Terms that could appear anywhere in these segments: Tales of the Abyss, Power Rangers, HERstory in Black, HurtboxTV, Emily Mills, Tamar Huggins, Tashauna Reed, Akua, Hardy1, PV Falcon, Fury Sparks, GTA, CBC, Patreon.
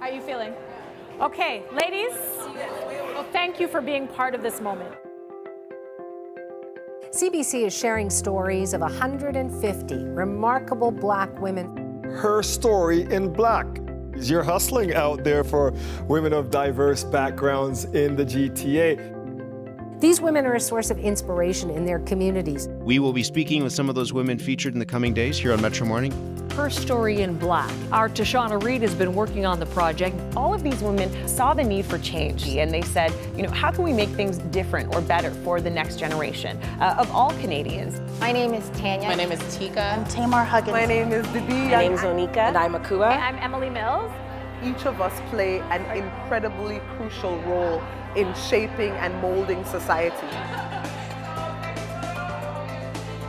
How are you feeling? Okay, ladies, well, thank you for being part of this moment. CBC is sharing stories of 150 remarkable Black women. Her story in Black. You're hustling out there for women of diverse backgrounds in the GTA. These women are a source of inspiration in their communities. We will be speaking with some of those women featured in the coming days here on Metro Morning. Her Story in Black. Our Tashauna Reed has been working on the project. All of these women saw the need for change, and they said, you know, how can we make things different or better for the next generation of all Canadians? My name is Tanya. My name is Tika. I'm Tamar Huggins. My name is Bibi. My name is Onika. And I'm Akua. And I'm Emily Mills. Each of us play an incredibly crucial role in shaping and molding society.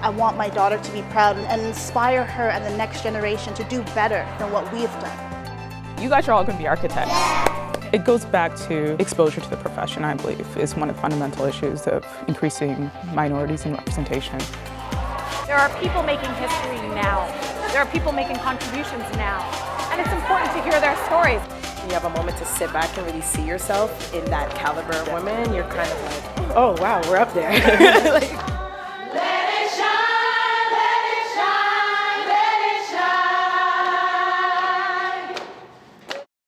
I want my daughter to be proud and inspire her and the next generation to do better than what we've done. You guys are all going to be architects. It goes back to exposure to the profession, I believe, is one of the fundamental issues of increasing minorities in representation. There are people making history now. There are people making contributions now. And it's important to hear their stories. You have a moment to sit back and really see yourself in that caliber of women. You're kind of like, oh, wow, we're up there. Like,